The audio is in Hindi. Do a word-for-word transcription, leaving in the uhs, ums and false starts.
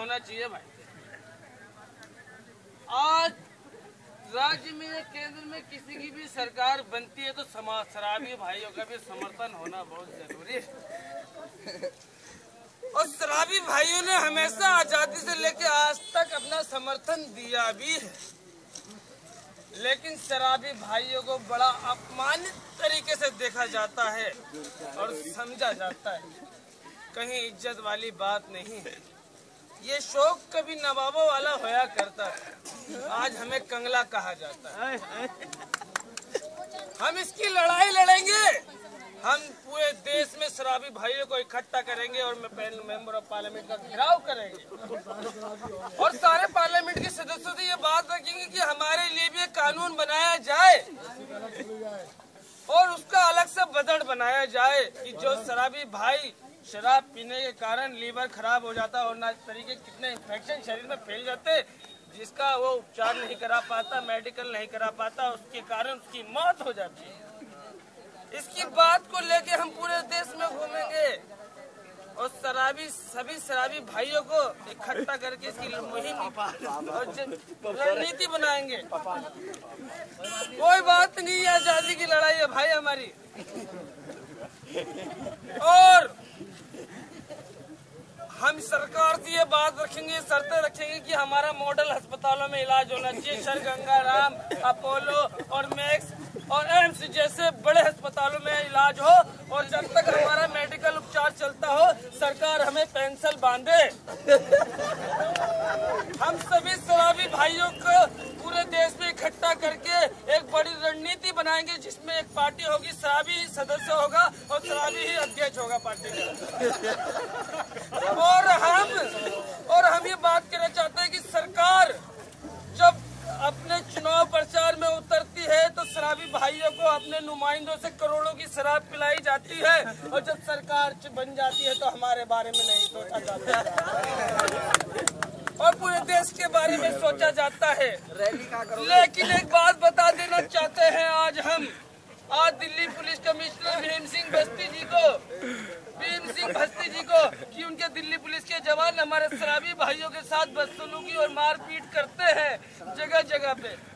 होना चाहिए भाई। आज राज्य में या केंद्र में किसी की भी सरकार बनती है तो समाज शराबी भाइयों का भी समर्थन होना बहुत जरूरी है। और शराबी भाइयों ने हमेशा आजादी से लेकर आज तक अपना समर्थन दिया भी है, लेकिन शराबी भाइयों को बड़ा अपमानित तरीके से देखा जाता है और समझा जाता है। कहीं इज्जत वाली बात नहीं है। ये शौक कभी नवाबों वाला होया करता है, आज हमें कंगला कहा जाता है। हम इसकी लड़ाई लड़ेंगे। हम पूरे देश में शराबी भाइयों को इकट्ठा करेंगे और मेंबर ऑफ पार्लियामेंट का घेराव करेंगे और सारे पार्लियामेंट के सदस्यों से ये बात रखेंगे कि हमारे लिए भी एक कानून बनाया जाए और उसका अलग से बजट बनाया जाए कि जो शराबी भाई शराब पीने के कारण लीवर खराब हो जाता और ना तरीके कितने इन्फेक्शन शरीर में फैल जाते, जिसका वो उपचार नहीं करा पाता, मेडिकल नहीं करा पाता, उसके कारण उसकी मौत हो जाती है। इसकी बात को लेके हम पूरे देश में घूमेंगे और शराबी सभी शराबी भाइयों को इकट्ठा करके इसकी मुहिम और रणनीति बनाएंगे। कोई बात नहीं, आजादी की लड़ाई है भाई हमारी। और हम सरकार से ये बात रखेंगे, शर्तें रखेंगे कि हमारा मॉडल अस्पतालों में इलाज होना चाहिए। शरगंगा राम, अपोलो और मैक्स और एमसी जैसे बड़े अस्पतालों में इलाज हो और जब तक हमारा मेडिकल उपचार चलता हो सरकार हमें पेंसिल बांधे। हम सभी शराबी भाइयों को पूरे देश में इकट्ठा करके एक बड़ी रणनीति बनाएंगे जिसमें एक पार्टी होगी, शराबी ही सदस्य होगा और शराबी ही अध्यक्ष होगा पार्टी का। और हम और हम ये बात कहना चाहते हैं कि सरकार जब अपने चुनाव प्रचार में उतरती है तो शराबी भाइयों को अपने नुमाइंदों से करोड़ों की शराब पिलाई जाती है और जब सरकार बन जाती है तो हमारे बारे में नहीं सोचा जाता है और पूरे देश के बारे में सोचा जाता है। लेकिन एक बात बता देना चाहते हैं, आज हम आज दिल्ली पुलिस कमिश्नर भीम सिंह भस्ती जी को भीम सिंह भस्ती जी को कि उनके दिल्ली पुलिस के जवान हमारे शराबी भाइयों के साथ बदसलूकी और मारपीट करते हैं जगह जगह पे।